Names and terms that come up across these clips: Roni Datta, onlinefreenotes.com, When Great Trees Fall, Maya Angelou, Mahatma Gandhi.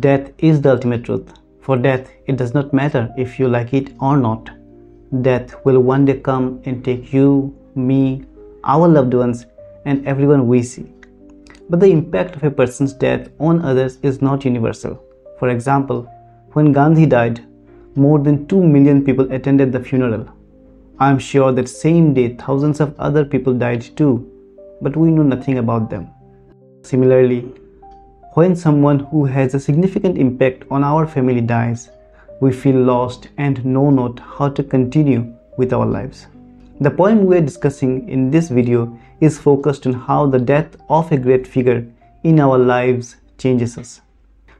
Death is the ultimate truth. For death, it does not matter if you like it or not. Death will one day come and take you, me, our loved ones, and everyone we see. But the impact of a person's death on others is not universal. For example, when Gandhi died, more than 2 million people attended the funeral. I am sure that same day thousands of other people died too, but we know nothing about them. Similarly, when someone who has a significant impact on our family dies, we feel lost and know not how to continue with our lives. The poem we are discussing in this video is focused on how the death of a great figure in our lives changes us.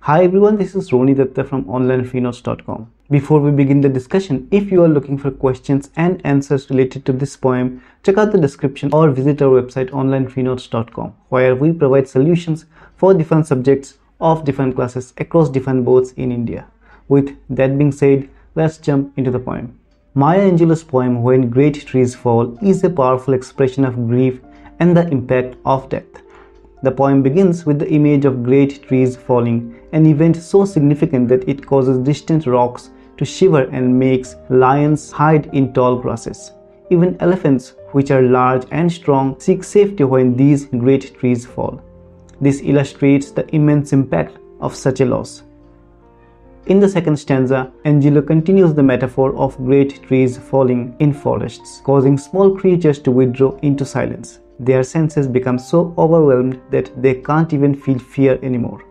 Hi everyone, this is Roni Datta from onlinefreenotes.com. Before we begin the discussion, if you are looking for questions and answers related to this poem, check out the description or visit our website onlinefreenotes.com, where we provide solutions for different subjects of different classes across different boards in India. With that being said, let's jump into the poem. Maya Angelou's poem When Great Trees Fall is a powerful expression of grief and the impact of death. The poem begins with the image of great trees falling, an event so significant that it causes distant rocks to shiver and makes lions hide in tall grasses. Even elephants, which are large and strong, seek safety when these great trees fall. This illustrates the immense impact of such a loss. In the second stanza, Angelou continues the metaphor of great trees falling in forests, causing small creatures to withdraw into silence. Their senses become so overwhelmed that they can't even feel fear anymore.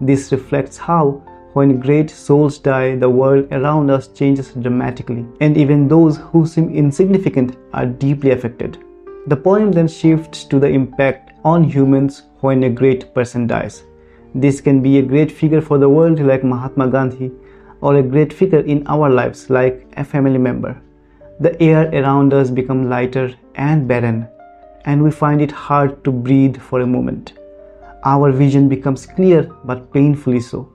This reflects how, when great souls die, the world around us changes dramatically, and even those who seem insignificant are deeply affected. The poem then shifts to the impact on humans when a great person dies. This can be a great figure for the world like Mahatma Gandhi, or a great figure in our lives like a family member. The air around us becomes lighter and barren, and we find it hard to breathe for a moment. Our vision becomes clear, but painfully so.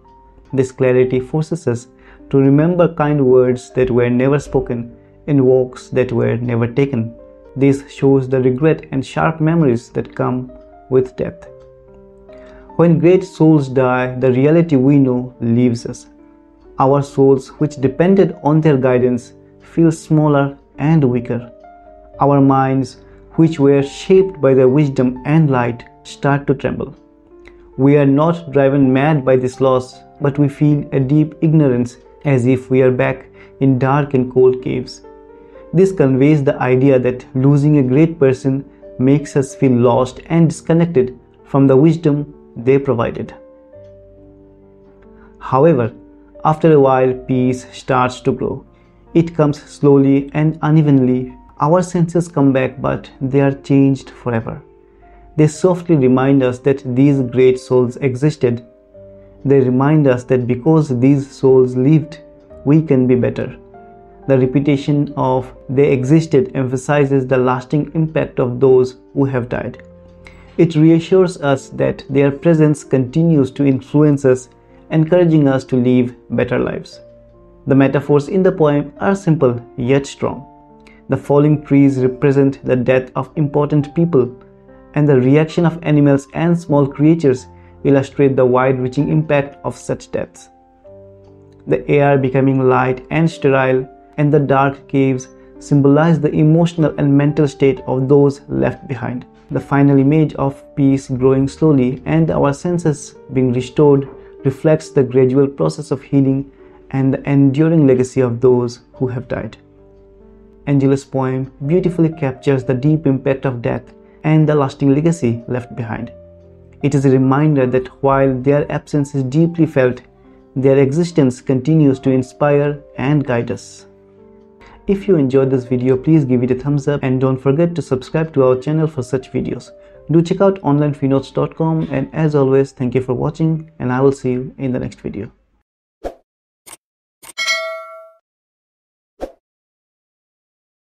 This clarity forces us to remember kind words that were never spoken and walks that were never taken. This shows the regret and sharp memories that come with death. When great souls die, the reality we know leaves us. Our souls, which depended on their guidance, feel smaller and weaker. Our minds, which were shaped by their wisdom and light, start to tremble. We are not driven mad by this loss, but we feel a deep ignorance, as if we are back in dark and cold caves. This conveys the idea that losing a great person makes us feel lost and disconnected from the wisdom they provided. However, after a while, peace starts to grow. It comes slowly and unevenly. Our senses come back, but they are changed forever. They softly remind us that these great souls existed. They remind us that because these souls lived, we can be better. The repetition of "they existed" emphasizes the lasting impact of those who have died. It reassures us that their presence continues to influence us, encouraging us to live better lives. The metaphors in the poem are simple yet strong. The falling trees represent the death of important people, and the reaction of animals and small creatures illustrate the wide-reaching impact of such deaths. The air becoming light and sterile and the dark caves symbolize the emotional and mental state of those left behind. The final image of peace growing slowly and our senses being restored reflects the gradual process of healing and the enduring legacy of those who have died. Angelou's poem beautifully captures the deep impact of death and the lasting legacy left behind. It is a reminder that while their absence is deeply felt, their existence continues to inspire and guide us. If you enjoyed this video, please give it a thumbs up and don't forget to subscribe to our channel for such videos. Do check out onlinefreenotes.com, and as always, thank you for watching, and I will see you in the next video.